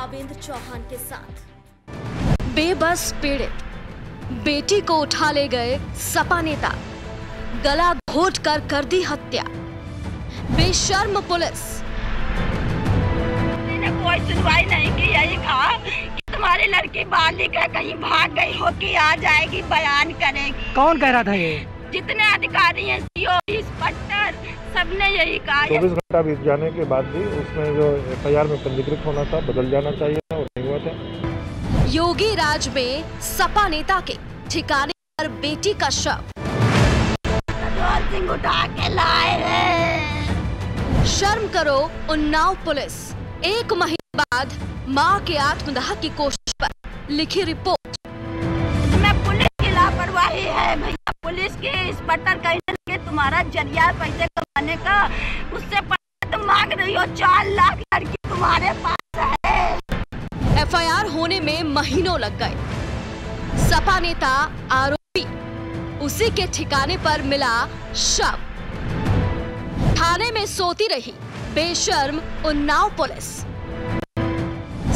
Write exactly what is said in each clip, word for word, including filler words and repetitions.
कवेंद्र चौहान के साथ। बेबस पीड़ित बेटी को उठा ले गए सपा नेता, गला घोट कर कर दी हत्या। बेशर्म पुलिस ने कोई सुनवाई नहीं की, यही कहा कि तुम्हारे लड़के बालिका कहीं भाग गई हो कि आ जाएगी बयान करेगी। कौन कह रहा था ये? जितने अधिकारी हैं, सीओ, इंस्पेक्टर, सबने यही कहा। चौबीस घंटा बीत जाने के बाद भी उसमें जो एफ आई आर में पंजीकृत होना था बदल जाना चाहिए और नहीं हुआ था। योगी राज में सपा नेता के ठिकाने पर बेटी का शव, राजोल सिंह उठा के लाए हैं। शर्म करो उन्नाव पुलिस। एक महीने बाद मां के आत्मदाह की कोशिश पर लिखी रिपोर्ट। इसमें पुलिस की लापरवाही है भैया, पुलिस के इंस्पेक्टर कहने लगे तुम्हारा जरिया पैसे कमाने का, उससे तुम मांग रही हो चार लाख लड़की तुम्हारे पास है। एफ आई आर होने में महीनों लग गए। सपा नेता आरोपी, उसी के ठिकाने पर मिला शव। थाने में सोती रही बेशर्म उन्नाव पुलिस।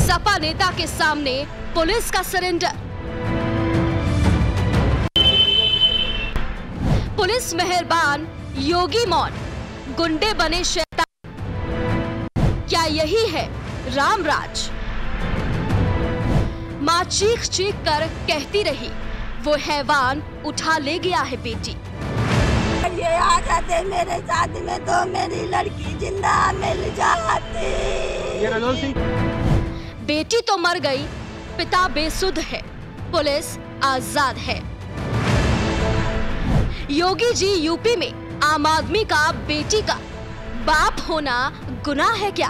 सपा नेता के सामने पुलिस का सरेंडर। पुलिस मेहरबान, योगी मौन, गुंडे बने शैतान। क्या यही है रामराज? माँ चीख चीख कर कहती रही वो हैवान उठा ले गया है बेटी। ये आ जाते मेरे शादी में तो मेरी लड़की जिंदा मिल जाती। ये राजोल सिंह, बेटी तो मर गई, पिता बेसुध है, पुलिस आजाद है। योगी जी यूपी में आम आदमी का बेटी का बाप होना गुनाह है क्या?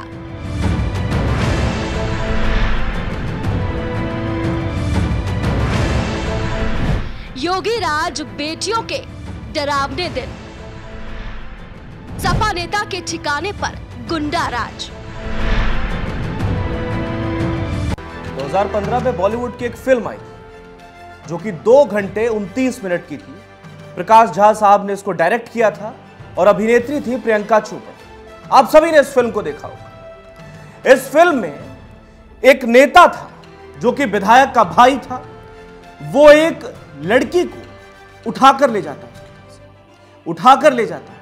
योगी राज बेटियों के डरावने दिन, सपा नेता के ठिकाने पर गुंडा राज। दो हज़ार पंद्रह में बॉलीवुड की एक फिल्म आई थी जो कि दो घंटे उनतीस मिनट की थी। प्रकाश झा साहब ने इसको डायरेक्ट किया था और अभिनेत्री थी प्रियंका चोपड़ा। आप सभी ने इस फिल्म को देखा होगा। इस फिल्म में एक नेता था जो कि विधायक का भाई था, वो एक लड़की को उठाकर ले जाता था उठाकर ले जाता है,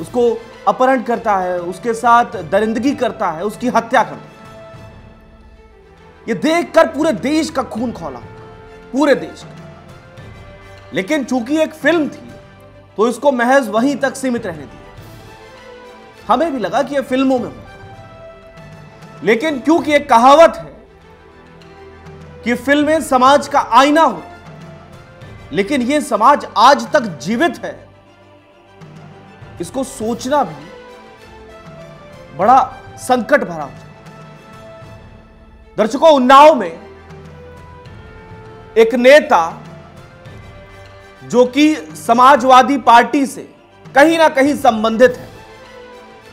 उसको अपहरण करता है, उसके साथ दरिंदगी करता है, उसकी हत्या करता है। ये देखकर पूरे देश का खून खौला, पूरे देश का। लेकिन चूंकि एक फिल्म थी तो इसको महज वहीं तक सीमित रहने दिया। हमें भी लगा कि ये फिल्मों में होता है, लेकिन क्योंकि एक कहावत है कि फिल्में समाज का आईना होती, लेकिन यह समाज आज तक जीवित है। इसको सोचना भी बड़ा संकट भरा होता है। दर्शकों, उन्नाव में एक नेता जो कि समाजवादी पार्टी से कहीं ना कहीं संबंधित है,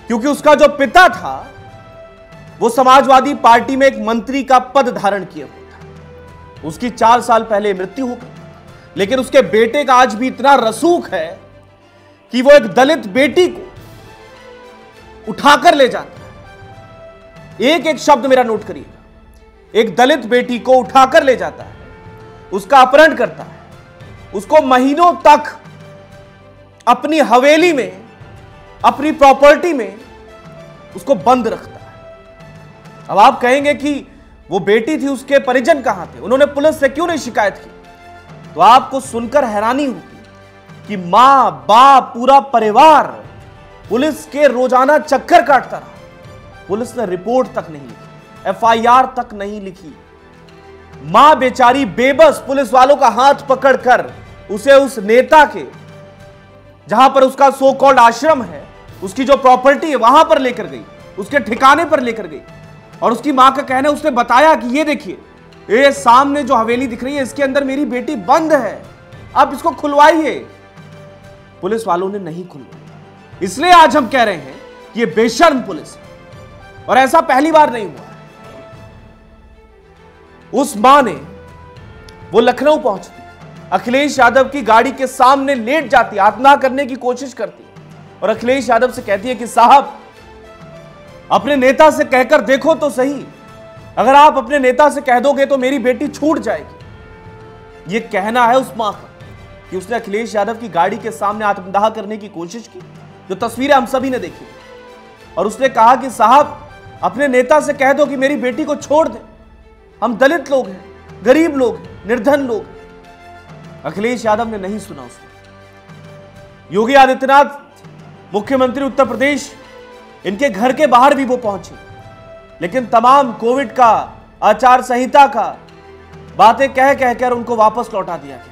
क्योंकि उसका जो पिता था वो समाजवादी पार्टी में एक मंत्री का पद धारण किए हुए था। उसकी चार साल पहले मृत्यु हो गई, लेकिन उसके बेटे का आज भी इतना रसूख है कि वो एक दलित बेटी को उठाकर ले जाता है। एक एक शब्द मेरा नोट करिएगा। एक दलित बेटी को उठाकर ले जाता है, उसका अपहरण करता है, उसको महीनों तक अपनी हवेली में, अपनी प्रॉपर्टी में उसको बंद रखता है। अब आप कहेंगे कि वो बेटी थी, उसके परिजन कहां थे, उन्होंने पुलिस से क्यों नहीं शिकायत की? तो आपको सुनकर हैरानी होगी कि मां, बाप, पूरा परिवार पुलिस के रोजाना चक्कर काटता रहा। पुलिस ने रिपोर्ट तक नहीं लिखी, एफ आई आर तक नहीं लिखी। मां बेचारी बेबस पुलिस वालों का हाथ पकड़कर उसे उस नेता के, जहां पर उसका सो कॉल्ड आश्रम है, उसकी जो प्रॉपर्टी है, वहां पर लेकर गई, उसके ठिकाने पर लेकर गई। और उसकी मां का कहना है, उसने बताया कि ये देखिए, ये सामने जो हवेली दिख रही है, इसके अंदर मेरी बेटी बंद है, आप इसको खुलवाइए। पुलिस वालों ने नहीं खुलवाई। इसलिए आज हम कह रहे हैं कि ये बेशर्म पुलिस है, और ऐसा पहली बार नहीं हुआ। उस मां ने, वो लखनऊ पहुंचती, अखिलेश यादव की गाड़ी के सामने लेट जाती, आत्महत्या करने की कोशिश करती और अखिलेश यादव से कहती है कि साहब, अपने नेता से कहकर देखो तो सही, अगर आप अपने नेता से कह दोगे तो मेरी बेटी छूट जाएगी, यह कहना है उस मां का कि उसने अखिलेश यादव की गाड़ी के सामने आत्मदाह करने की कोशिश की, जो तस्वीरें हम सभी ने देखी, और उसने कहा कि साहब अपने नेता से कह दो कि मेरी बेटी को छोड़ दे, हम दलित लोग हैं, गरीब लोग हैं, निर्धन लोग हैं। अखिलेश यादव ने नहीं सुना उसको। योगी आदित्यनाथ मुख्यमंत्री उत्तर प्रदेश, इनके घर के बाहर भी वो पहुंचे, लेकिन तमाम कोविड का, आचार संहिता का बातें कह कह कर उनको वापस लौटा दिया गया।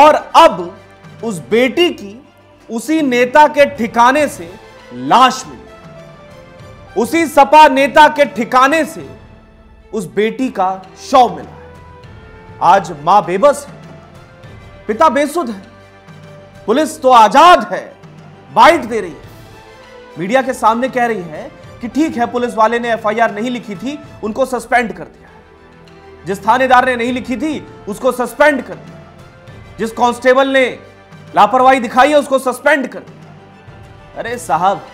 और अब उस बेटी की उसी नेता के ठिकाने से लाश मिली, उसी सपा नेता के ठिकाने से उस बेटी का शव मिला है। आज मां बेबस है, पिता बेसुध है, पुलिस तो आजाद है, बाइट दे रही है, मीडिया के सामने कह रही है कि ठीक है पुलिस वाले ने एफ आई आर नहीं लिखी थी, उनको सस्पेंड कर दिया है, जिस थानेदार ने नहीं लिखी थी उसको सस्पेंड कर दिया, जिस कांस्टेबल ने लापरवाही दिखाई है उसको सस्पेंड कर दिया। अरे साहब,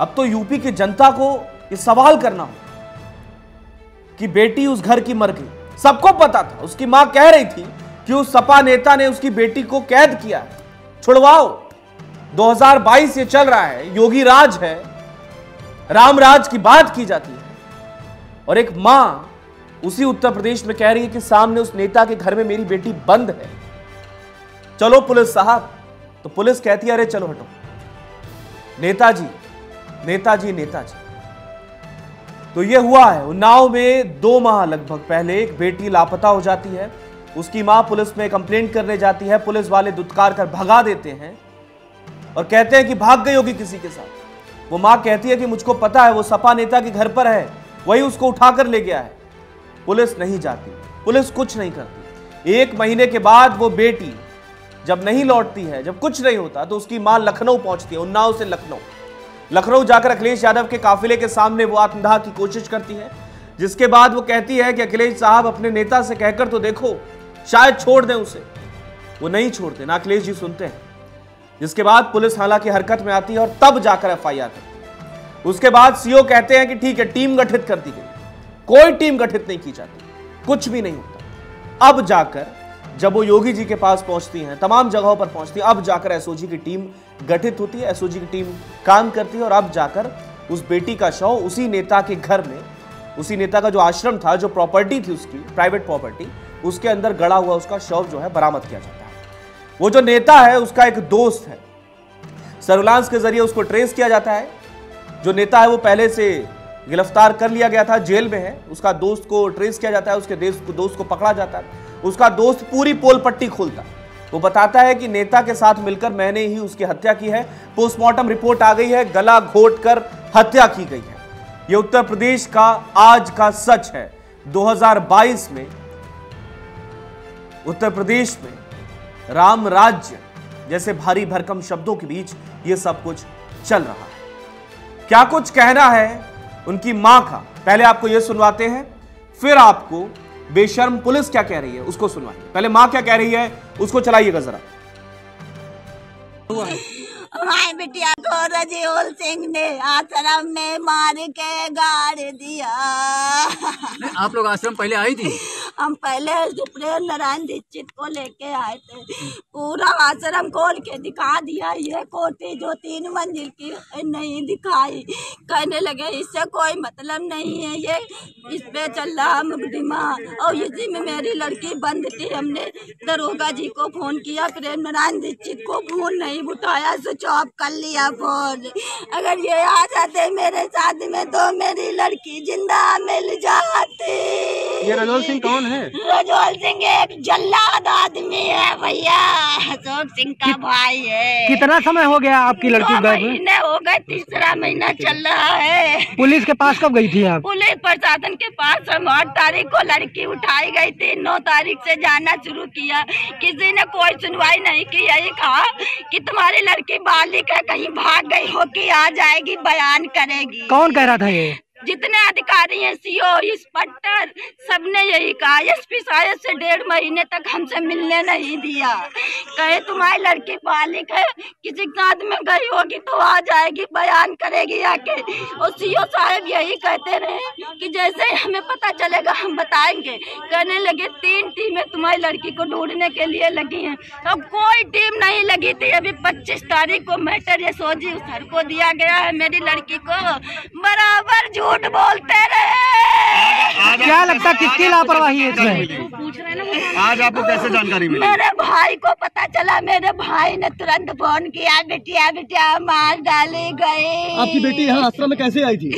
अब तो यूपी की जनता को ये सवाल करना हो कि बेटी उस घर की मर गई, सबको पता था, उसकी मां कह रही थी कि उस सपा नेता ने उसकी बेटी को कैद किया है, छुड़वाओ। दो हज़ार बाईस ये चल रहा है, योगी राज है, राम राज की बात की जाती है, और एक मां उसी उत्तर प्रदेश में कह रही है कि सामने उस नेता के घर में मेरी बेटी बंद है, चलो पुलिस साहब। तो पुलिस कहती है अरे चलो हटो, नेताजी नेताजी नेताजी। तो यह हुआ है उन्नाव में। दो माह लगभग पहले एक बेटी लापता हो जाती है, उसकी मां पुलिस में कंप्लेंट करने जाती है, पुलिस वाले दुत्कार कर भगा देते हैं और कहते हैं कि भाग गई होगी किसी के साथ। वो मां कहती है कि मुझको पता है वो सपा नेता के घर पर है, वही उसको उठाकर ले गया है। पुलिस नहीं जाती, पुलिस कुछ नहीं करती। एक महीने के बाद वो बेटी जब नहीं लौटती है, जब कुछ नहीं होता, तो उसकी मां लखनऊ पहुंचती है, उन्नाव से लखनऊ। लखनऊ जाकर अखिलेश यादव के काफिले के सामने वो आत्मदाह की कोशिश करती है, जिसके बाद वो कहती है कि अखिलेश साहब अपने नेता से कहकर तो देखो, शायद छोड़ दें उसे। वो नहीं छोड़ते, ना अखिलेश जी सुनते हैं, जिसके बाद पुलिस हालांकि हरकत में आती है और तब जाकर एफ आई आर करती है। उसके बाद सी ओ कहते हैं कि ठीक है टीम गठित कर दी गई, कोई टीम गठित नहीं की जाती, कुछ भी नहीं होता। अब जाकर जब वो योगी जी के पास पहुंचती हैं, तमाम जगहों पर पहुंचती हैं, अब जाकर एस ओ जी की टीम गठित होती है, एस ओ जी की टीम काम करती है, और अब जाकर उस बेटी का शव उसी नेता के घर में, उसी नेता का जो आश्रम था, जो प्रॉपर्टी थी उसकी, प्राइवेट प्रॉपर्टी, उसके अंदर गड़ा हुआ उसका शव जो है बरामद किया जाता है। वो जो नेता है उसका एक दोस्त है, सर्विलांस के जरिए उसको ट्रेस किया जाता है। जो नेता है वो पहले से गिरफ्तार कर लिया गया था, जेल में है, उसका दोस्त को ट्रेस किया जाता है, उसके दोस्त को पकड़ा जाता है, उसका दोस्त पूरी पोल पट्टी खोलता, वो बताता है कि नेता के साथ मिलकर मैंने ही उसकी हत्या की है, पोस्टमार्टम रिपोर्ट आ गई है, गला घोट कर हत्या की गई है। ये उत्तर प्रदेश का आज का सच है। दो हज़ार बाईस में उत्तर प्रदेश में राम राज्य जैसे भारी भरकम शब्दों के बीच ये सब कुछ चल रहा है। क्या कुछ कहना है उनकी मां का, पहले आपको यह सुनवाते हैं, फिर आपको बेशर्म पुलिस क्या कह रही है उसको सुनवाइए। पहले माँ क्या कह रही है उसको चलाइएगा जरा। हाय बिटिया को राजोल सिंह ने आश्रम में मार के गाड़ दिया। आप लोग आश्रम पहले आई थी? हम पहले प्रेम नारायण दीक्षित को लेके आए थे, पूरा आश्रम खोल के दिखा दिया। ये कोठी जो तीन मंजिल की नहीं दिखाई, कहने लगे इससे कोई मतलब नहीं है, ये इस पे चल रहा मुकदमा। और इसी में मेरी लड़की बंद थी, हमने दरोगा जी को फोन किया, प्रेम नारायण दीक्षित को फोन नहीं उठाया, चौप कर लिया फोन। अगर ये आ जाते मेरे साथ में तो मेरी लड़की जिंदा मिल जाती। ये राजोल सिंह कौन है? राजोल सिंह एक जल्लाद आदमी है भैया, अशोक सिंह का भाई है। कितना समय हो गया आपकी लड़की गायब? महीने हो गए, तीसरा महीना चल रहा है। पुलिस के पास कब गई थी आप? पुलिस प्रशासन के पास हम आठ तारीख को लड़की उठाई गई थी, नौ तारीख से जाना शुरू किया, किसी ने कोई सुनवाई नहीं की। यही कहा कि तुम्हारी लड़की बालिका कहीं भाग गई हो कि आ जाएगी, बयान करेगी। कौन कह रहा था ये? जितने अधिकारी हैं, सीओ, इंस्पेक्टर, सबने यही कहा। एसपी साहब से डेढ़ महीने तक हमसे मिलने नहीं दिया। कहे तुम्हारी लड़की बालिक है, किसी साथ में गई होगी तो आ जाएगी, बयान करेगी आके। और सीओ साहब यही कहते रहे कि जैसे हमें पता चलेगा हम बताएंगे। कहने लगे तीन टीमें तुम्हारी लड़की को ढूंढने के लिए लगी है। अब कोई टीम नहीं लगी थी। अभी पच्चीस तारीख को मैटर एसओजी सर को दिया गया है। मेरी लड़की को बराबर झूठ बोलते रहे। क्या लगता किसकी लापरवाही है इसमें? आज आपको कैसे जानकारी मिली? मेरे भाई को पता चला, मेरे भाई ने तुरंत फोन किया, बेटिया बेटिया मार डाली गई। आपकी बेटी यहाँ आश्रम में कैसे आई थी?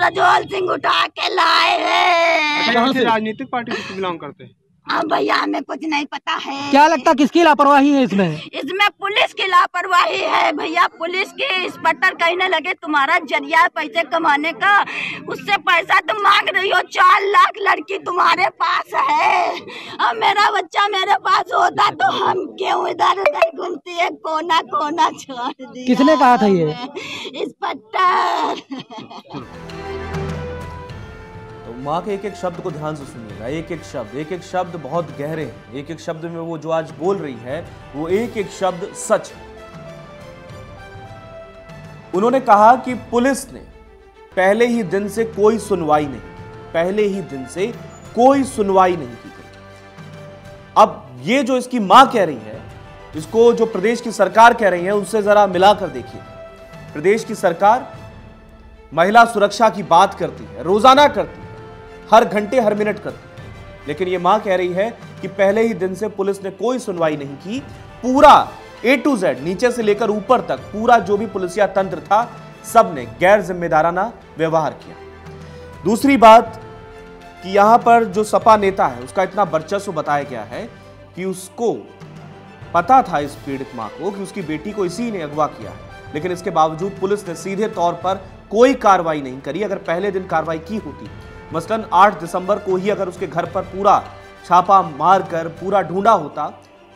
राजोल सिंह उठा के लाए हैं। कहाँ से? राजनीतिक पार्टी से बिलोंग करते हैं। अब भैया हमें कुछ नहीं पता है। क्या लगता किसकी लापरवाही है इसमें? इसमें पुलिस की लापरवाही है भैया। पुलिस के इंस्पेक्टर कहने लगे तुम्हारा जरिया पैसे कमाने का, उससे पैसा तुम मांग रही हो। चार लाख लड़की तुम्हारे पास है, अब मेरा बच्चा मेरे पास होता तो हम क्यों इधर उधर घूमती है, कोना कोना छोड़ दिया। किसने कहा था ये? इंस्पेक्टर। तो माँ के एक एक शब्द को ध्यान से सुनिएगा। एक एक शब्द, एक एक शब्द बहुत गहरे हैं। एक एक शब्द में वो जो आज बोल रही है वो एक एक शब्द सच है। उन्होंने कहा कि पुलिस ने पहले ही दिन से कोई सुनवाई नहीं, पहले ही दिन से कोई सुनवाई नहीं की गई। अब ये जो इसकी माँ कह रही है, इसको जो प्रदेश की सरकार कह रही है, उससे जरा मिलाकर देखिए। प्रदेश की सरकार महिला सुरक्षा की बात करती है, रोजाना करती है, हर घंटे हर मिनट करती है, लेकिन ये मां कह रही है कि पहले ही दिन से पुलिस ने कोई सुनवाई नहीं की। पूरा ए टू जेड, नीचे से लेकर ऊपर तक, पूरा जो भी पुलिसिया तंत्र था, सब ने गैर जिम्मेदाराना व्यवहार किया। दूसरी बात कि यहां पर जो सपा नेता है उसका इतना वर्चस्व बताया गया है कि उसको पता था, इस पीड़ित मां को, कि उसकी बेटी को इसी ने अगवा किया है, लेकिन इसके बावजूद पुलिस ने सीधे तौर पर कोई कार्रवाई नहीं करी। अगर पहले दिन कार्रवाई की होती, मसलन आठ दिसंबर को ही अगर उसके घर पर पूरा छापा मार कर पूरा ढूंढा होता,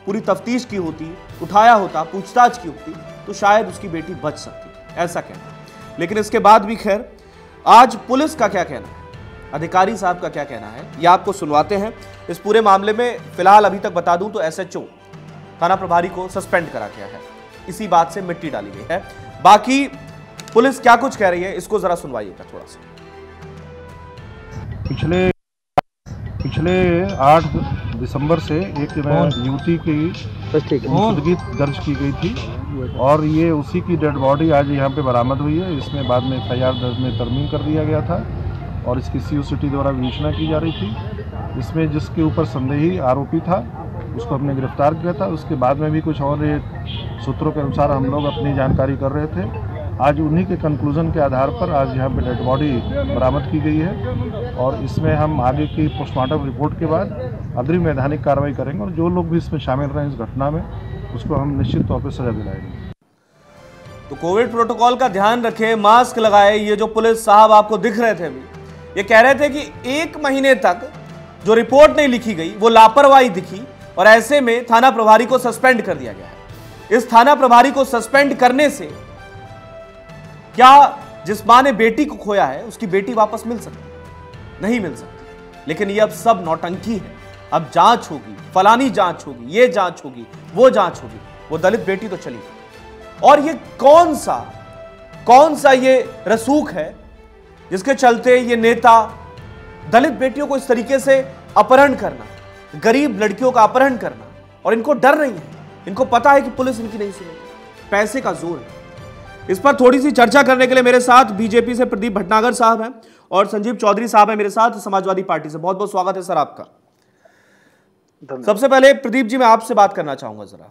पूरी तफ्तीश की होती, उठाया होता, पूछताछ की होती, तो शायद उसकी बेटी बच सकती, ऐसा कहना। लेकिन इसके बाद भी खैर आज पुलिस का क्या कहना है, अधिकारी साहब का क्या कहना है, ये आपको सुनवाते हैं। इस पूरे मामले में फिलहाल अभी तक बता दूं तो एस एच ओ थाना प्रभारी को सस्पेंड करा गया है, इसी बात से मिट्टी डाली गई है। बाकी पुलिस क्या कुछ कह रही है इसको जरा सुनवाइएगा थोड़ा सा। पिछले पिछले आठ दिसंबर से एक युवती की मुकदमा दर्ज की गई थी और ये उसी की डेड बॉडी आज यहाँ पे बरामद हुई है। इसमें बाद में एफ आई आर दर्ज में तरमीम कर दिया गया था और इसकी सी ओ सी टी द्वारा विवेचना की जा रही थी। इसमें जिसके ऊपर संदेही आरोपी था उसको हमने गिरफ्तार किया था। उसके बाद में भी कुछ और सूत्रों के अनुसार हम लोग अपनी जानकारी कर रहे थे। आज उन्हीं के कंक्लूजन के आधार पर आज यहाँ पे डेड बॉडी बरामद की गई है और इसमें हम आगे की पोस्टमार्टम रिपोर्ट के बाद अग्रिम वैधानिक कार्रवाई करेंगे और जो लोग भी इसमें शामिल रहे इस घटना में उसको हम निश्चित तौर पर सजा दिलाएंगे। तो कोविड प्रोटोकॉल का ध्यान रखें, मास्क लगाए। ये जो पुलिस साहब आपको दिख रहे थे अभी, ये कह रहे थे कि एक महीने तक जो रिपोर्ट नहीं लिखी गई वो लापरवाही दिखी और ऐसे में थाना प्रभारी को सस्पेंड कर दिया गया है। इस थाना प्रभारी को सस्पेंड करने से क्या जिस मां ने बेटी को खोया है उसकी बेटी वापस मिल सकती? नहीं मिल सकती। लेकिन ये अब सब नौटंकी है। अब जांच होगी, फलानी जांच होगी, ये जांच होगी, वो जांच होगी। वो दलित बेटी तो चली गई। और ये कौन सा कौन सा ये रसूख है जिसके चलते ये नेता दलित बेटियों को इस तरीके से अपहरण करना, गरीब लड़कियों का अपहरण करना, और इनको डर नहीं है, इनको पता है कि पुलिस इनकी नहीं सुनेगी, पैसे का जोर है। इस पर थोड़ी सी चर्चा करने के लिए मेरे साथ बीजेपी से प्रदीप भटनागर साहब हैं और संजीव चौधरी साहब हैं मेरे साथ समाजवादी पार्टी से। बहुत बहुत स्वागत है सर आपका। सबसे पहले प्रदीप जी मैं आपसे बात करना चाहूंगा जरा।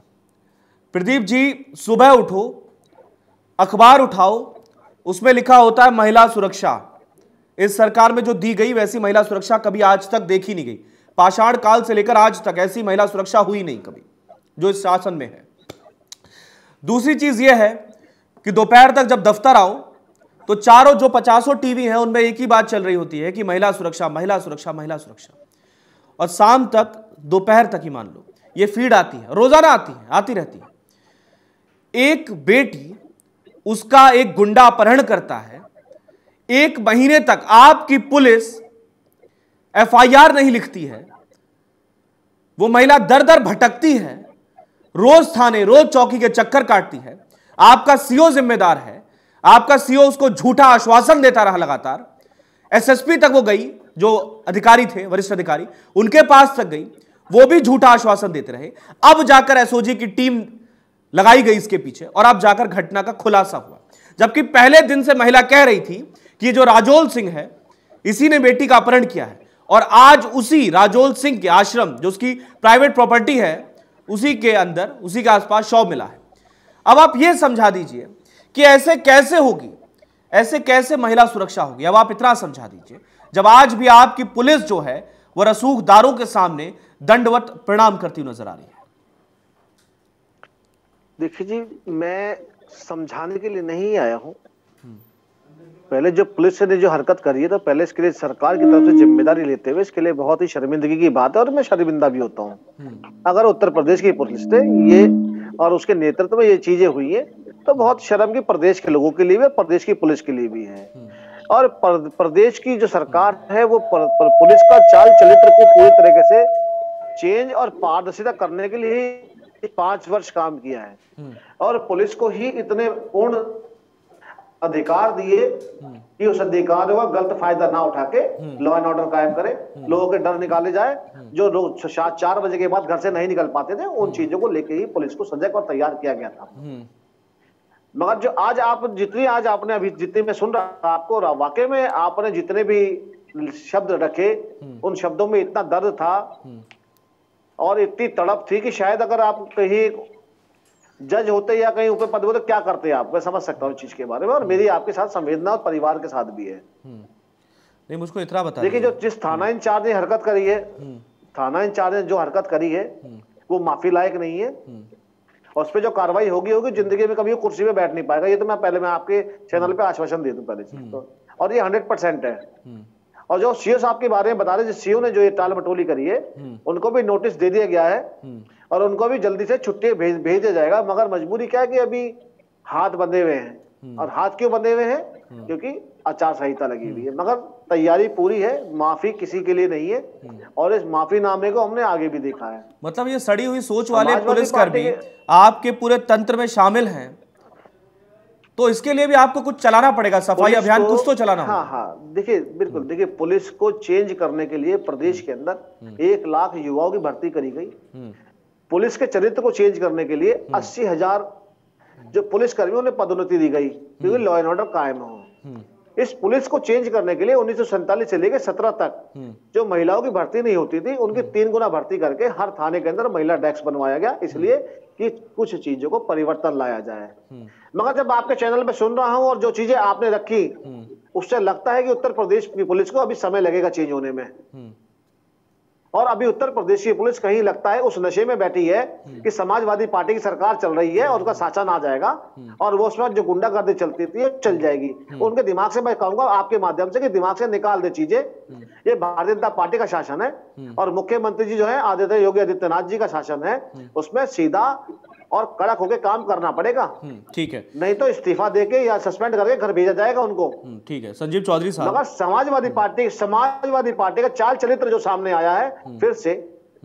प्रदीप जी, सुबह उठो, अखबार उठाओ, उसमें लिखा होता है महिला सुरक्षा। इस सरकार में जो दी गई वैसी महिला सुरक्षा कभी आज तक देखी नहीं गई। पाषाण काल से लेकर आज तक ऐसी महिला सुरक्षा हुई नहीं कभी जो इस शासन में है। दूसरी चीज यह है कि दोपहर तक जब दफ्तर आओ तो चारों जो पचासों टीवी हैं उनमें एक ही बात चल रही होती है कि महिला सुरक्षा, महिला सुरक्षा, महिला सुरक्षा। और शाम तक, दोपहर तक ही मान लो, ये फीड आती है, रोजाना आती है, आती रहती है। एक बेटी, उसका एक गुंडा अपहरण करता है, एक महीने तक आपकी पुलिस एफ आई आर नहीं लिखती है, वो महिला दर दर भटकती है, रोज थाने रोज चौकी के चक्कर काटती है। आपका सी ओ जिम्मेदार है, आपका सी ओ उसको झूठा आश्वासन देता रहा लगातार। एस एस पी तक वो गई, जो अधिकारी थे वरिष्ठ अधिकारी उनके पास तक गई, वो भी झूठा आश्वासन देते रहे। अब जाकर एस ओ जी की टीम लगाई गई इसके पीछे और अब जाकर घटना का खुलासा हुआ, जबकि पहले दिन से महिला कह रही थी कि ये जो राजोल सिंह है इसी ने बेटी का अपहरण किया है। और आज उसी राजोल सिंह के आश्रम, जो उसकी प्राइवेट प्रॉपर्टी है, उसी के अंदर उसी के आसपास शव मिला है। अब आप ये समझा दीजिए कि ऐसे कैसे होगी, ऐसे कैसे महिला सुरक्षा होगी। अब आप इतना समझा दीजिए, जब आज भी आपकी पुलिस जो है वह रसूखदारों के सामने दंडवत प्रणाम करती नजर आ रही है। देखिए जी, मैं समझाने के लिए नहीं आया हूं। पहले जो पुलिस ने जो हरकत करी है, तो पहले इसके लिए सरकार की तरफ से जिम्मेदारी लेते हुए इसके लिए बहुत ही शर्मिंदगी की बात है और मैं शर्मिंदा भी होता हूँ। अगर उत्तर प्रदेश की पुलिस ने ये और उसके नेतृत्व में ये चीजें हुई है तो बहुत शर्म की प्रदेश के लोगों के लिए भी, प्रदेश की पुलिस के लिए भी है। और प्रदेश की जो सरकार है वो पर, पर, पुलिस का चाल चरित्र को पूरी तरीके से चेंज और पारदर्शिता करने के लिए पांच वर्ष काम किया है और पुलिस को ही इतने पूर्ण अधिकार दिए कि उस अधिकार का गलत फायदा ना उठा के लॉ एंड ऑर्डर कायम करे, लोगों के डर निकाले जाए। जो लोग चार बजे के बाद घर से नहीं निकल पाते थे, उन चीजों को लेके ही पुलिस को सजग और तैयार किया गया था। मगर जो आज आप जितनी आज आपने अभी जितनी मैं सुन रहा आपको, वाकई में आपने जितने भी शब्द रखे उन शब्दों में इतना दर्द था और इतनी तड़प थी कि शायद अगर आप कहीं जज होते या कहीं ऊपर पद पर तो क्या करते हैं आप, मैं समझ सकता हूँ चीज के बारे में। और मेरी आपके साथ संवेदना और परिवार के साथ भी है। नहीं, मुझको इतना बता देखिए, जो जिस थाना इंचार्ज ने हरकत करी है, थाना इंचार्ज ने जो हरकत करी है वो माफी लायक नहीं है और उस पर जो कार्रवाई होगी होगी। जिंदगी में कभी कुर्सी पे बैठ नहीं पाएगा, ये तो मैं पहले मैं आपके चैनल पे आश्वासन दे दूं पहले तो। और ये हंड्रेड परसेंट है। और जो सीओ साहब के बारे में बता रहे, जो सीओ ने जो ये टाल मटोली करी है, उनको भी नोटिस दे दिया गया है और उनको भी जल्दी से छुट्टी भेज भेज दिया जाएगा। मगर मजबूरी क्या है कि अभी हाथ बंधे हुए हैं। और हाथ क्यों बंधे हुए हैं? क्योंकि आचार संहिता लगी हुई है। मगर तैयारी पूरी है, माफी किसी के लिए नहीं है और इस माफीनामे को हमने आगे भी देखा है। मतलब ये सड़ी हुई सोच वाले पुलिसकर्मी आपके पूरे तंत्र में शामिल हैं, तो इसके लिए भी आपको कुछ चलाना पड़ेगा, सफाई अभियान कुछ तो चलाना। हाँ हाँ देखिए, बिल्कुल देखिए, पुलिस को चेंज करने के लिए प्रदेश के अंदर एक लाख युवाओं की भर्ती करी गई। पुलिस के चरित्र को चेंज करने के लिए अस्सी हजार जो पुलिस कर्मियों ने पदोन्नति दी गई क्योंकि लॉ एंड ऑर्डर कायम हो। इस पुलिस को चेंज करने के लिए उन्नीस सौ सैंतालीस से लेकर सत्रह तक जो महिलाओं की भर्ती नहीं होती थी, उनकी तीन गुना भर्ती करके हर थाने के अंदर महिला डेस्क बनवाया गया, इसलिए कि कुछ चीजों को परिवर्तन लाया जाए। मगर जब आपके चैनल में सुन रहा हूं और जो चीजें आपने रखी, उससे लगता है कि उत्तर प्रदेश की पुलिस को अभी समय लगेगा चेंज होने में। और अभी उत्तर प्रदेश की पुलिस कहीं लगता है उस नशे में बैठी है कि समाजवादी पार्टी की सरकार चल रही है और उनका शासन आ जाएगा और वो उसमें जो गुंडागर्दी चलती थी चल जाएगी। उनके दिमाग से मैं कहूंगा आपके माध्यम से कि दिमाग से निकाल दे चीजें। ये भारतीय जनता पार्टी का शासन है और मुख्यमंत्री जी जो है आदित्य योगी आदित्यनाथ जी का शासन है, उसमें सीधा और कड़क होकर काम करना पड़ेगा। ठीक है, नहीं तो इस्तीफा देके या सस्पेंड करके घर भेजा जाएगा उनको। ठीक है संजीव चौधरी साहब, मगर समाजवादी पार्टी समाजवादी पार्टी का चाल चरित्र जो सामने आया है फिर से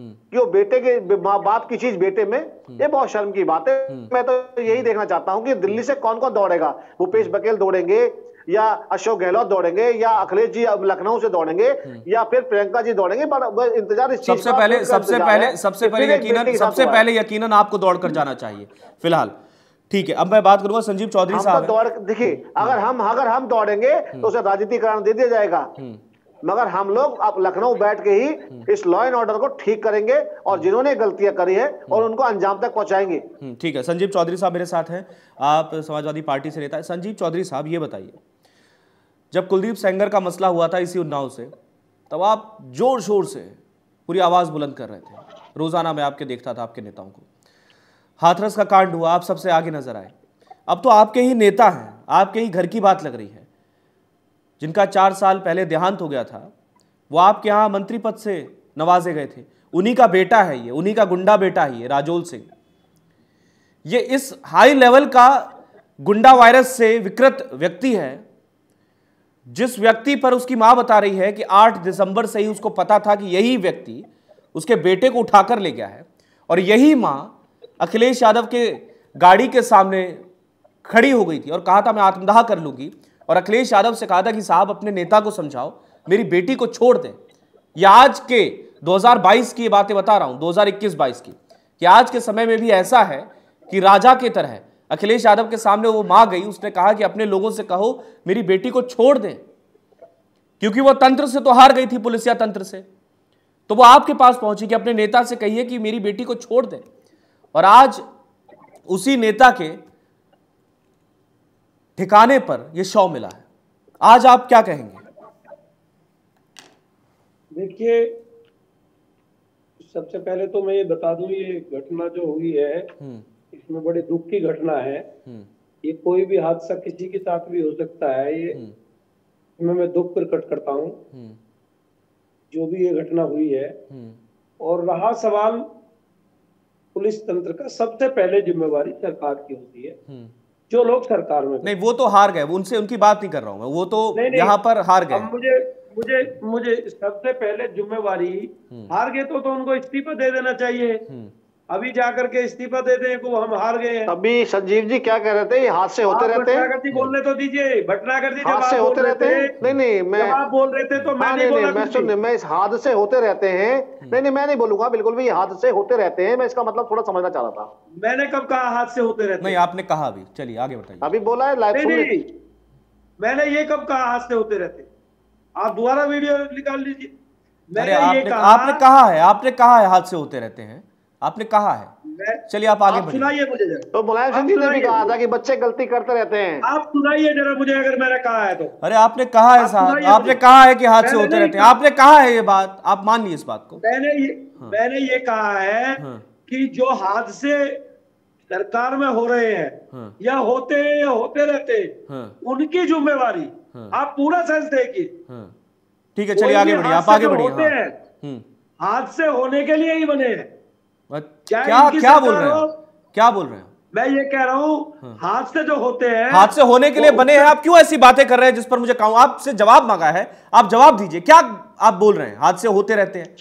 कि वो बेटे के माँ बाप की चीज बेटे में, ये बहुत शर्म की बात है। मैं तो यही देखना चाहता हूँ कि दिल्ली से कौन कौन दौड़ेगा, भूपेश बघेल दौड़ेंगे या अशोक गहलोत दौड़ेंगे या अखिलेश जी अब लखनऊ से दौड़ेंगे या फिर प्रियंका जी दौड़ेंगे। पर इंतजार इस सबसे पहले सबसे पहले सबसे पहले यकीनन सबसे पहले यकीनन आपको दौड़कर जाना चाहिए फिलहाल। ठीक है, अब मैं बात करूंगा संजीव चौधरी साहब। दौड़ देखिए, अगर हम अगर हम दौड़ेंगे तो उसे राजनीतिकरण दे दिया जाएगा। मगर हम लोग अब लखनऊ बैठ के ही इस लॉ एंड ऑर्डर को ठीक करेंगे और जिन्होंने गलतियां करी है और उनको अंजाम तक पहुंचाएंगे। ठीक है, संजीव चौधरी साहब मेरे साथ हैं, आप समाजवादी पार्टी से नेता है। संजीव चौधरी साहब ये बताइए, जब कुलदीप सेंगर का मसला हुआ था इसी उन्नाव से, तब आप जोर शोर से पूरी आवाज बुलंद कर रहे थे, रोजाना मैं आपके देखता था आपके नेताओं को। हाथरस का कांड हुआ, आप सबसे आगे नजर आए। अब तो आपके ही नेता हैं, आपके ही घर की बात लग रही है, जिनका चार साल पहले देहांत हो गया था, वो आपके यहाँ मंत्री पद से नवाजे गए थे। उन्हीं का बेटा है ये, उन्हीं का गुंडा बेटा है ये राजोल सिंह। ये इस हाई लेवल का गुंडा वायरस से विकृत व्यक्ति है जिस व्यक्ति पर उसकी मां बता रही है कि आठ दिसंबर से ही उसको पता था कि यही व्यक्ति उसके बेटे को उठाकर ले गया है, और यही मां अखिलेश यादव के गाड़ी के सामने खड़ी हो गई थी और कहा था मैं आत्मदाह कर लूंगी, और अखिलेश यादव से कहा था कि साहब अपने नेता को समझाओ, मेरी बेटी को छोड़ दें। यह आज के दो हज़ार बाईस की बातें बता रहा हूं, दो हज़ार इक्कीस बाईस की, कि आज के समय में भी ऐसा है कि राजा के तरह अखिलेश यादव के सामने वो मां गई, उसने कहा कि अपने लोगों से कहो मेरी बेटी को छोड़ दें, क्योंकि वो तंत्र से तो हार गई थी, पुलिसिया तंत्र से, तो वो आपके पास पहुंची कि अपने नेता से कहिए कि मेरी बेटी को छोड़ दें। और आज उसी नेता के ठिकाने पर यह शव मिला है। आज आप क्या कहेंगे? देखिए, सबसे पहले तो मैं ये बता दूं, ये घटना जो हुई है इसमें बड़े दुख की घटना है। ये कोई भी हादसा किसी के साथ भी हो सकता है, ये इसमें मैं दुख प्रकट करता हूँ जो भी ये घटना हुई है। और रहा सवाल पुलिस तंत्र का, सबसे पहले जिम्मेवारी सरकार की होती है, जो लोग सरकार में नहीं, वो तो हार गए, उनसे उनकी बात नहीं कर रहा हूँ मैं, वो तो यहाँ पर हार गए। मुझे मुझे मुझे सबसे पहले जिम्मेवारी, हार गए तो, तो उनको इस्तीफा दे देना चाहिए, अभी जाकर के इस्तीफा दे दें को हम हार गए। अभी संजीव जी क्या कह रहे थे, हाथ से होते रहते हैं, जी बोलने तो दीजिए, भटनागर जी हाथ से होते रहते हैं। नहीं नहीं, मैं आप बोल रहे थे तो मैं नहीं बोला, मैं सुन, मैं इस हाथ से होते रहते हैं, नहीं नहीं मैं नहीं बोलूंगा, बिल्कुल भी हाथ से होते रहते हैं, मैं इसका मतलब थोड़ा समझना चाह रहा था। मैंने कब कहा हाथ से होते रहते? नहीं, आपने कहा। अभी चलिए आगे बताइए, अभी बोला है लाइव, मैंने ये कब कहा हाथ से होते रहते? आप दोबारा वीडियो निकाल लीजिए, मैंने आपने कहा है, आपने कहा है हाथ से होते रहते हैं, आपने कहा है। चलिए आप आगे सुनाइए मुझे। तो मुलायम सिंह जी ने भी कहा था कि बच्चे गलती करते रहते हैं, आप सुनाइए जरा मुझे, अगर मैंने कहा है तो। अरे आपने कहा है साहब, आपने कहा है कि हाथ से होते रहते हैं, आपने कहा है ये बात, आप मान लीजिए इस बात को। मैंने ये मैंने ये कहा है कि जो हादसे सरकार में हो रहे हैं या होते या होते रहते, उनकी जिम्मेवारी आप पूरा सेंस देखिए। ठीक है, चलिए आगे बढ़िए, आप आगे बढ़िए। हादसे होने के लिए ही बने हैं, क्या क्या बोल रहे हैं, क्या बोल रहे हैं? मैं ये कह रहा हूँ हाथ से जो होते हैं, हाथ से होने के लिए बने हैं। आप क्यों ऐसी बातें कर रहे हैं जिस पर मुझे कहूँ? आपसे जवाब मांगा है, आप जवाब दीजिए, क्या आप बोल रहे हैं हाथ से होते रहते हैं?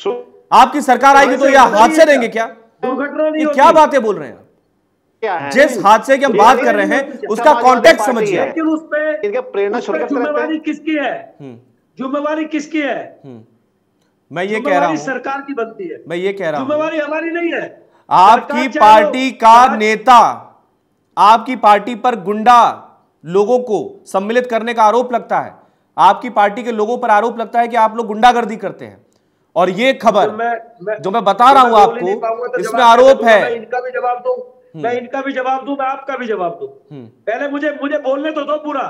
आपकी सरकार आएगी तो यह हादसे देंगे क्या? दुर्घटना, क्या बातें बोल रहे हैं? जिस हादसे की हम बात कर रहे हैं उसका कॉन्टेक्स्ट समझिए, लेकिन उस पर प्रेरणा जिम्मेवारी किसकी है? जिम्मेवारी किसकी है? मैं ये कह रहा हूँ सरकार की बनती है, मैं ये कह रहा हूँ जिम्मेवारी हमारी नहीं है। आपकी पार्टी का नेता, आपकी पार्टी पर गुंडा लोगों को सम्मिलित करने का आरोप लगता है, आपकी पार्टी के लोगों पर आरोप लगता है कि आप लोग गुंडागर्दी करते हैं, और ये खबर तो मैं, मैं, जो मैं बता रहा हूँ आपको, तो इसमें आरोप है। इनका भी जवाब दो, मैं इनका भी जवाब दू, मैं आपका भी जवाब दू, पहले मुझे मुझे बोलने तो दो पूरा।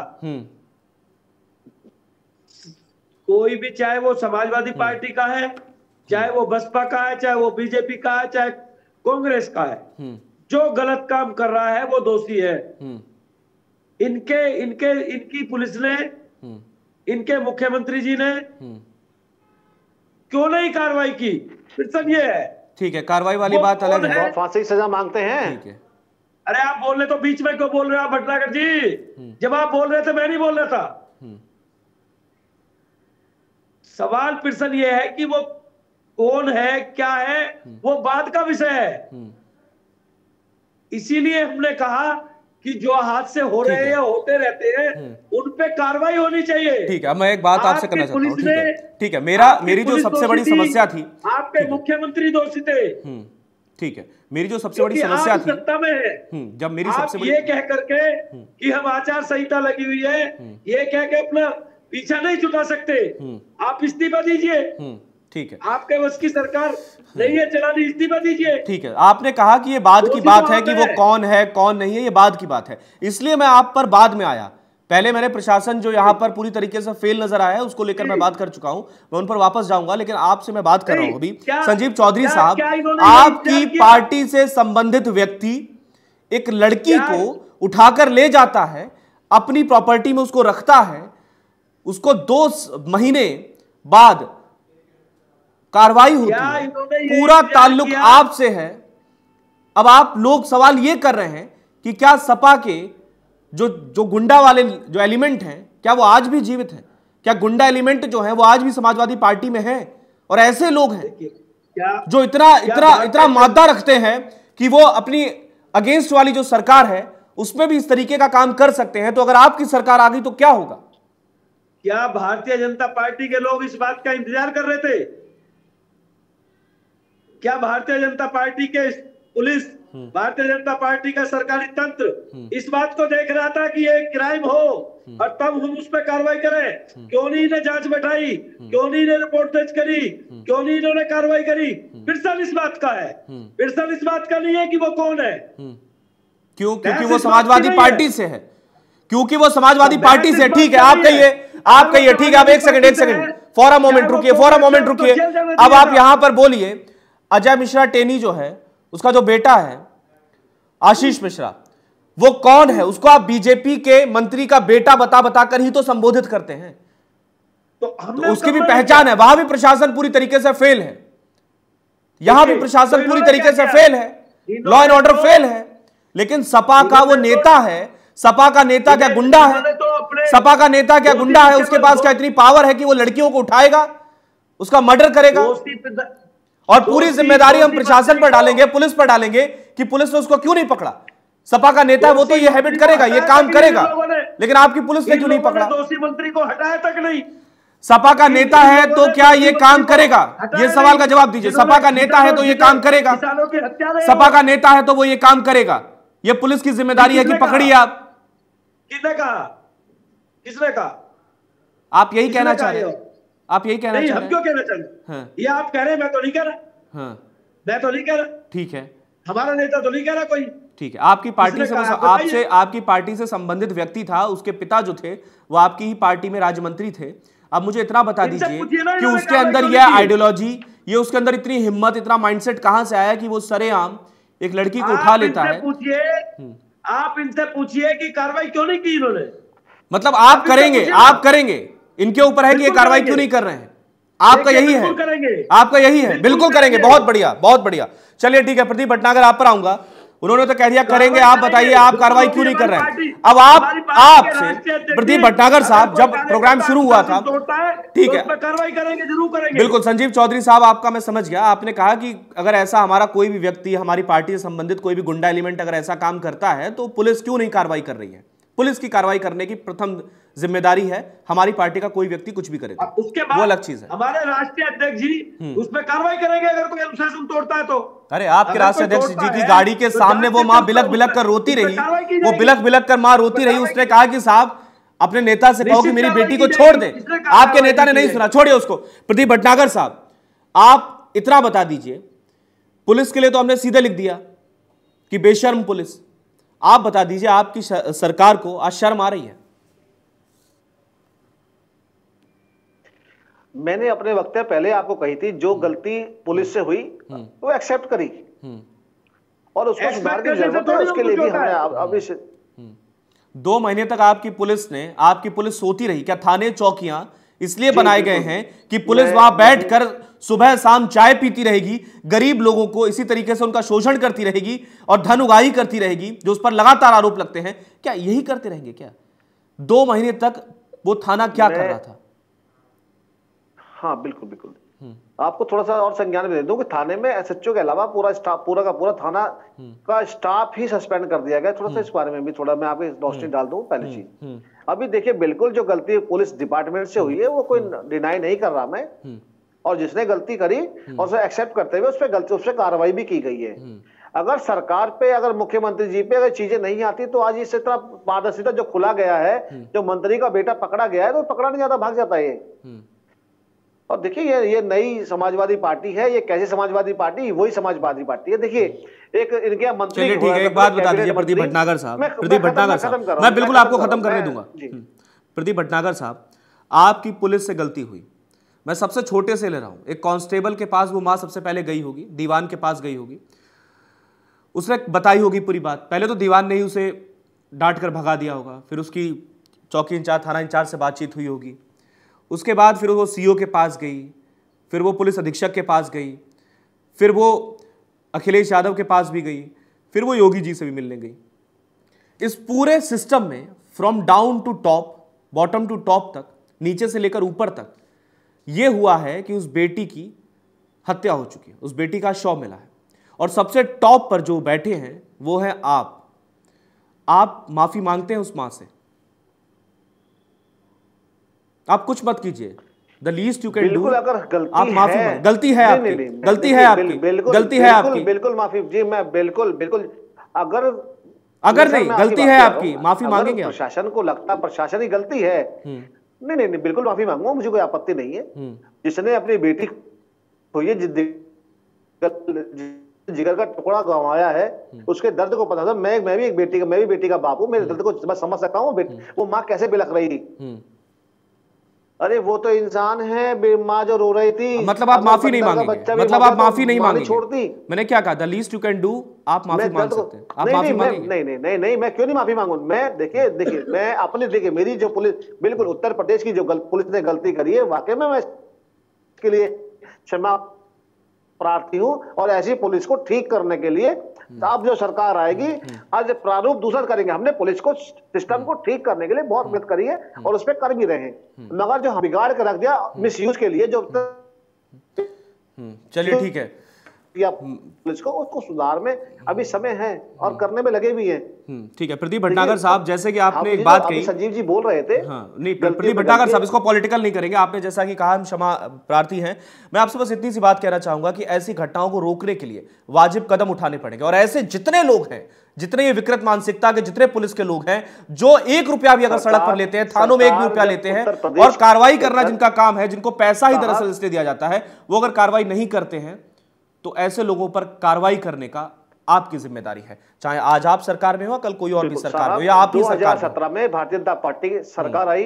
कोई भी, चाहे वो समाजवादी पार्टी का है, चाहे वो बसपा का है, चाहे वो बीजेपी का है, चाहे कांग्रेस का है, जो गलत काम कर रहा है वो दोषी है। इनके इनके इनकी पुलिस ने, इनके मुख्यमंत्री जी ने क्यों नहीं कार्रवाई की? प्रश्न ये है। ठीक है, कार्रवाई वाली बात अलग है, फांसी की सजा मांगते हैं। ठीक है, अरे आप बोल रहे तो बीच में क्यों बोल रहे हो आप भटनागर जी? जब आप बोल रहे थे मैं नहीं बोल रहा था। सवाल प्रश्न ये है कि वो कौन है, क्या है, वो बात का विषय है। इसीलिए हमने कहा कि जो हाथ से हो रहे हैं, होते रहते हैं, उन पे कार्रवाई होनी चाहिए। ठीक है, मैं एक बात आपसे करना चाहता हूं। ठीक है, ठीक है, मेरा मेरी जो सबसे बड़ी समस्या थी, आपके मुख्यमंत्री दोषी थे। ठीक है, मेरी जो सबसे बड़ी समस्या थी, सत्ता में है जब, मेरी सबसे बड़ी, ये कह करके कि हम आचार संहिता लगी हुई है, ये कह के अपना पीछा नहीं छुटा सकते, आप इस्तीफा दीजिए। ठीक है, आपके बस की सरकार नहीं है चलानी, इस्तीफा दीजिए। ठीक है, आपने कहा कि ये बाद की बात है कि वो कौन है कौन नहीं है, ये बाद की बात है, इसलिए मैं आप पर बाद में आया। पहले मैंने प्रशासन जो यहाँ पर पूरी तरीके से फेल नजर आया है उसको लेकर मैं बात कर चुका हूँ, मैं उन पर वापस जाऊंगा, लेकिन आपसे मैं बात कर रहा हूँ अभी। संजीव चौधरी साहब, आपकी पार्टी से संबंधित व्यक्ति एक लड़की को उठाकर ले जाता है, अपनी प्रॉपर्टी में उसको रखता है, उसको दो महीने बाद कार्रवाई होती है, पूरा ताल्लुक आपसे है। अब आप लोग सवाल ये कर रहे हैं कि क्या सपा के जो जो गुंडा वाले जो एलिमेंट हैं, क्या वो आज भी जीवित हैं? क्या गुंडा एलिमेंट जो है वो आज भी समाजवादी पार्टी में है? और ऐसे लोग हैं जो इतना इतना इतना मादा रखते हैं कि वो अपनी अगेंस्ट वाली जो सरकार है उसमें भी इस तरीके का काम कर सकते हैं। तो अगर आपकी सरकार आ गई तो क्या होगा? क्या भारतीय जनता पार्टी के लोग इस बात का इंतजार कर रहे थे? क्या भारतीय जनता पार्टी के पुलिस, भारतीय जनता पार्टी का सरकारी तंत्र इस बात को देख रहा था कि ये क्राइम हो और तब हम उस पर कार्रवाई करें? क्यों नहीं इन्हें जांच बैठाई? क्यों नहीं इन्हें रिपोर्ट दर्ज करी? क्यों नहीं इन्होंने कार्रवाई करी? बिरसन इस बात का है, बिरसन इस बात का नहीं है कि वो कौन है। क्यों? क्योंकि वो समाजवादी पार्टी से है, क्योंकि वो समाजवादी पार्टी से। ठीक है, आप कहिए, आप कहिए, ठीक है। आप एक सेकंड, एक सेकंड, फॉर अ मोमेंट रुकिए, फॉर अ मोमेंट रुकिए। अब आप यहां पर बोलिए, अजय मिश्रा टेनी जो है, उसका जो बेटा है आशीष मिश्रा, वो कौन है? उसको आप बीजेपी के मंत्री का बेटा बता बताकर ही तो संबोधित करते हैं, तो उसकी भी पहचान है। वहां भी प्रशासन पूरी तरीके से फेल है, यहां भी प्रशासन पूरी तरीके से फेल है, लॉ एंड ऑर्डर फेल है, लेकिन सपा का वो नेता है। सपा का नेता क्या गुंडा है? सपा का नेता क्या गुंडा है? उसके पास क्या इतनी पावर है कि वो लड़कियों को उठाएगा, उसका मर्डर करेगा? और पूरी जिम्मेदारी हम प्रशासन पर डालेंगे, पुलिस पर डालेंगे कि पुलिस ने उसको क्यों नहीं पकड़ा। सपा का नेता वो तो ये हैबिट करेगा, ये काम करेगा, लेकिन आपकी पुलिस ने क्यों नहीं पकड़ा? दोषी मंत्री को हटाया तक नहीं। सपा का नेता है तो क्या ये काम करेगा? ये सवाल का जवाब दीजिए। सपा का नेता है तो ये काम करेगा? सपा का नेता है तो वो ये काम करेगा? ये पुलिस की जिम्मेदारी है कि पकड़िए आप। किसने कहा? किसने कहा? आप यही कहना चाह रहे हो? आप यही कहना चाह रहे? हम क्यों कहना चाह रहे? ये आप कह रहे हैं, मैं तो नहीं कह रहा। हाँ, मैं तो नहीं कह रहा। ठीक है, हमारा नेता तो नहीं कह रहा कोई। ठीक है, आपकी पार्टी से, आपसे आपकी पार्टी से संबंधित व्यक्ति था, उसके पिता जो थे वो आपकी ही पार्टी में राज्य मंत्री थे। अब मुझे इतना बता दीजिए कि उसके अंदर यह आइडियोलॉजी, ये उसके अंदर इतनी हिम्मत, इतना माइंडसेट कहां से आया कि वो सरेआम एक लड़की को उठा लेता है? आप इनसे पूछिए कि कार्रवाई क्यों नहीं की इन्होंने। मतलब आप, आप करेंगे, आप करेंगे, इनके ऊपर है कि ये कार्रवाई क्यों नहीं कर रहे हैं। आपका यही है, आपका यही है। बिल्कुल करेंगे, बहुत बढ़िया, बहुत बढ़िया। चलिए ठीक है, प्रदीप भटनागर आप पर आऊंगा। उन्होंने तो कह दिया करेंगे, आप बताइए आप कार्रवाई क्यों नहीं कर रहे हैं। अब आप, आपसे प्रदीप भटनागर साहब, जब प्रोग्राम शुरू हुआ था, ठीक है, कार्रवाई करेंगे, जरूर करेंगे, बिल्कुल। संजीव चौधरी साहब, आपका मैं समझ गया। आपने कहा कि अगर ऐसा हमारा कोई भी व्यक्ति, हमारी पार्टी से संबंधित कोई भी गुंडा एलिमेंट अगर ऐसा काम करता है तो पुलिस क्यों नहीं कार्रवाई कर रही है? पुलिस की कार्रवाई करने की प्रथम जिम्मेदारी है, हमारी पार्टी का कोई व्यक्ति कुछ भी करेगा उसके बाद वो अलग चीज है। हमारे राष्ट्रीय अध्यक्ष जी उस पर कार्रवाई करेंगे अगर कोई अनुशासन तोड़ता है तो। अरे आपके राष्ट्रीय अध्यक्ष जी की गाड़ी के तो सामने वो माँ बिलख बिलख कर रोती रही, वो बिलख बिलख कर माँ रोती रही। उसने कहा कि साहब अपने नेता से कहो कि मेरी बेटी को छोड़ दे, आपके नेता ने नहीं सुना, छोड़िए उसको। प्रदीप भटनागर साहब, आप इतना बता दीजिए, पुलिस के लिए तो हमने सीधे लिख दिया कि बेशर्म पुलिस, आप बता दीजिए आपकी सरकार को आज शर्म आ रही है? मैंने अपने वक्तव्य पहले आपको कही थी, जो गलती पुलिस से हुई वो एक्सेप्ट करी और उसको सुधार की जरूरत है, उसके लिए भी हमने अभी दो महीने तक आपकी पुलिस ने, आपकी पुलिस सोती रही। क्या थाने चौकियां इसलिए बनाए गए हैं कि पुलिस वहां बैठकर सुबह शाम चाय पीती रहेगी, गरीब लोगों को इसी तरीके से उनका शोषण करती रहेगी और धन उगाही करती रहेगी, जो उस पर लगातार आरोप लगते हैं? क्या यही करते रहेंगे? क्या दो महीने तक वो थाना क्या कर रहा था? हाँ बिल्कुल बिल्कुल, आपको थोड़ा सा और संज्ञान में दे दूं कि थाने में एसएचओ के अलावा पूरा स्टाफ, पूरा का पूरा थाना का स्टाफ ही सस्पेंड कर दिया गया। थोड़ा सा इस बारे में भी थोड़ा मैं आपको रोशनी डाल दूं। पहली चीज, अभी देखिए बिल्कुल जो गलती पुलिस डिपार्टमेंट से हुई है वो कोई डिनाई नहीं कर रहा मैं, और जिसने गलती करी और उसे एक्सेप्ट करते हुए उस पर गलती, उस पर कार्रवाई भी की गई है। अगर सरकार पे, अगर मुख्यमंत्री जी पे अगर चीजें नहीं आती तो आज इस तरह पारदर्शिता जो खुला गया है, जो मंत्री का बेटा पकड़ा गया है तो पकड़ा नहीं जाता, भाग जाता है। और देखिए ये ये नई समाजवादी पार्टी है, ये कैसी समाजवादी पार्टी? वही समाजवादी पार्टी है। देखिए एक इनके मंत्री, ठीक है, एक बात बता दीजिए प्रदीप भटनागर साहब, प्रदीप भटनागर साहब, मैं बिल्कुल आपको खत्म करने दूंगा। प्रदीप भटनागर साहब, आपकी पुलिस से गलती हुई, मैं सबसे छोटे से ले रहा हूं, एक कांस्टेबल के पास वो माँ सबसे पहले गई होगी, दीवान के पास गई होगी, उसने बताई होगी पूरी बात। पहले तो दीवान ने ही उसे डांट कर भगा दिया होगा, फिर उसकी चौकी इंचार्ज, थाना इंचार्ज से बातचीत हुई होगी, उसके बाद फिर वो सीओ के पास गई, फिर वो पुलिस अधीक्षक के पास गई, फिर वो अखिलेश यादव के पास भी गई, फिर वो योगी जी से भी मिलने गई। इस पूरे सिस्टम में from down to top, bottom to top तक नीचे से लेकर ऊपर तक ये हुआ है कि उस बेटी की हत्या हो चुकी है, उस बेटी का शव मिला है। और सबसे टॉप पर जो बैठे हैं वो है आप। आप माफी मांगते हैं उस मां से, आप कुछ मत कीजिए, the least you can do. अगर आप माफी मांग, गलती है आपकी, गलती है आपकी, गलती है आपकी, बिल्कुल माफी जी, मैं बिल्कुल बिल्कुल अगर अगर नहीं गलती है आपकी, माफी मांगेंगे। प्रशासन को लगता प्रशासन ही गलती है, नहीं नहीं नहीं बिल्कुल माफी मांगूंगा, मुझे कोई आपत्ति नहीं है। जिसने अपनी बेटी को ये जिगर का टुकड़ा गंवाया है, उसके दर्द को पता था। मैं मैं भी एक बेटी का मैं भी बेटी का बाप हूँ, मेरे दर्द को मैं समझ सकता हूँ। वो माँ कैसे बिलख रही थी, अरे वो तो इंसान है, माँ जो रो रही थी। मतलब आप माफी नहीं मांगेंगे, मतलब आप माफी नहीं मांगेंगे, छोड़ती। मैंने क्या कहा, the least you can do, आप माफी मांग सकते हैं। आप माफी मांगेंगे? नहीं नहीं नहीं नहीं, मैं क्यों नहीं माफी मांगू। मैं देखिए देखिए मैं अपने देखिए मेरी जो पुलिस, बिल्कुल उत्तर प्रदेश की जो पुलिस ने गलती करी है, वाकई में मैं इसके लिए क्षमा प्रार्थी हूँ। और ऐसी पुलिस को ठीक करने के लिए अब जो सरकार आएगी, आज प्रारूप दूसरा करेंगे। हमने पुलिस को, सिस्टम को ठीक करने के लिए बहुत मदद करी है और उस पर कर भी रहे हैं, मगर जो बिगाड़ कर रख दिया मिसयूज के लिए, जो चलिए ठीक है या पुलिस को, उसको सुधार में अभी समय है और करने में लगे भी हैं। ठीक है। प्रदीप भटनागर साहब, जैसे कि आपने एक बात कही, संजीव जी बोल रहे थे। हाँ, नहीं, प्रदीप भटनागर साहब इसको पॉलिटिकल नहीं करेंगे। आपने जैसा कि कहा, हम क्षमा प्रार्थी हैं। मैं आपसे बस इतनी सी बात कहना चाहूंगा कि ऐसी घटनाओं को रोकने के लिए वाजिब कदम उठाने पड़ेंगे। और ऐसे जितने लोग हैं, जितने ये विकृत मानसिकता के जितने पुलिस के लोग हैं, जो एक रुपया भी अगर सड़क पर लेते हैं, थानों में एक भी रुपया लेते हैं और कार्रवाई करना जिनका काम है, जिनको पैसा ही दरअसल इसलिए दिया जाता है, वो अगर कार्रवाई नहीं करते हैं तो ऐसे लोगों पर कार्रवाई करने का आपकी जिम्मेदारी है। चाहे आज आप सरकार में हो, कल कोई और भी सरकार हो, या आप ही सरकार। दो हज़ार सत्रह में भारतीय जनता पार्टी की सरकार आई।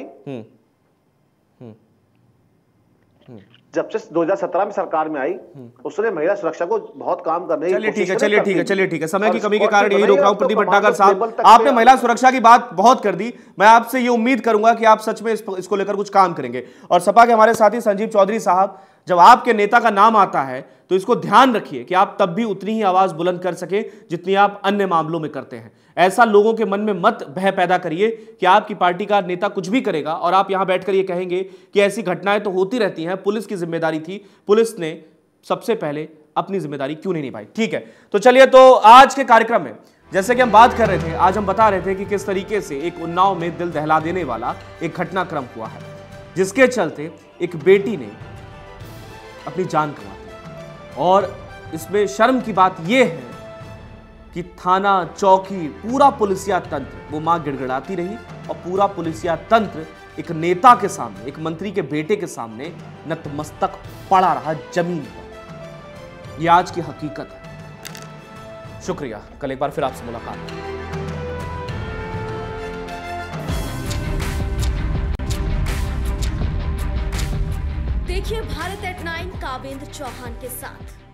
जब से दो हज़ार सत्रह में सरकार में आई, उसने महिला सुरक्षा को बहुत काम करने की कोशिश की। चलिए ठीक है, चलिए ठीक है, समय की कमी के कारण यही रोक रहा हूं। प्रदीप भटनागर साहब, आपने महिला सुरक्षा की बात बहुत कर दी। मैं आपसे ये उम्मीद करूंगा कि आप सच में इसको लेकर कुछ काम करेंगे। और सपा के हमारे साथी संजीव चौधरी साहब, जब आपके नेता का नाम आता है तो इसको ध्यान रखिए कि आप तब भी उतनी ही आवाज बुलंद कर सकें जितनी आप अन्य मामलों में करते हैं। ऐसा लोगों के मन में मत भय पैदा करिए कि आपकी पार्टी का नेता कुछ भी करेगा और आप यहां बैठकर ये कहेंगे कि ऐसी घटनाएं तो होती रहती हैं, पुलिस की जिम्मेदारी थी, पुलिस ने सबसे पहले अपनी जिम्मेदारी क्यों नहीं निभाई। ठीक है, तो चलिए, तो आज के कार्यक्रम में जैसे कि हम बात कर रहे थे, आज हम बता रहे थे कि किस तरीके से एक उन्नाव में दिल दहला देने वाला एक घटनाक्रम हुआ है, जिसके चलते एक बेटी ने अपनी जान गंवा दी। और इसमें शर्म की बात यह है कि थाना, चौकी, पूरा पुलिसिया तंत्र, वो मां गिड़गिड़ाती रही और पूरा पुलिसिया तंत्र एक नेता के सामने, एक मंत्री के बेटे के सामने नतमस्तक पड़ा रहा जमीन पर। यह आज की हकीकत है। शुक्रिया, कल एक बार फिर आपसे मुलाकात है। देखिए भारत एट नाइन कवेंद्र चौहान के साथ।